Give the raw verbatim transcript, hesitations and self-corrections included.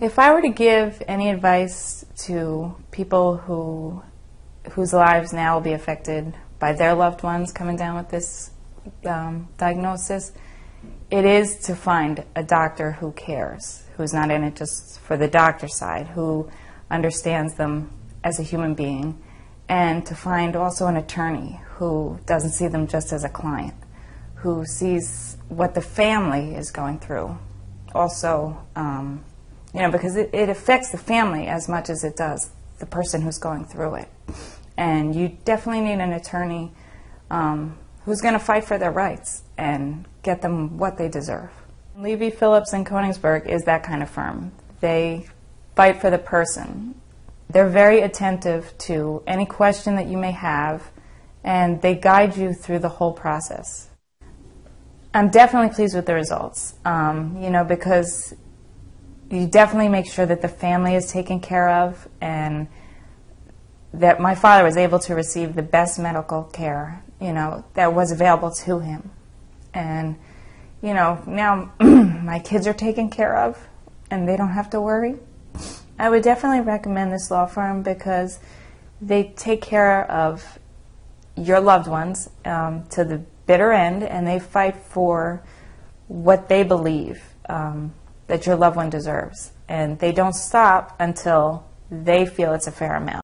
If I were to give any advice to people who whose lives now will be affected by their loved ones coming down with this um, diagnosis, it is to find a doctor who cares, who's not in it just for the doctor side, who understands them as a human being, and to find also an attorney who doesn't see them just as a client, who sees what the family is going through. Also, um, you know, because it, it affects the family as much as it does the person who's going through it. And you definitely need an attorney um, who's going to fight for their rights and get them what they deserve. Levy Phillips and Koningsberg is that kind of firm. They fight for the person. They're very attentive to any question that you may have, and they guide you through the whole process. I'm definitely pleased with the results, um, you know, because you definitely make sure that the family is taken care of and that my father was able to receive the best medical care, you know, that was available to him. And, you know, now my kids are taken care of and they don't have to worry. I would definitely recommend this law firm because they take care of your loved ones um, to the bitter end, and they fight for what they believe um, that your loved one deserves. And they don't stop until they feel it's a fair amount.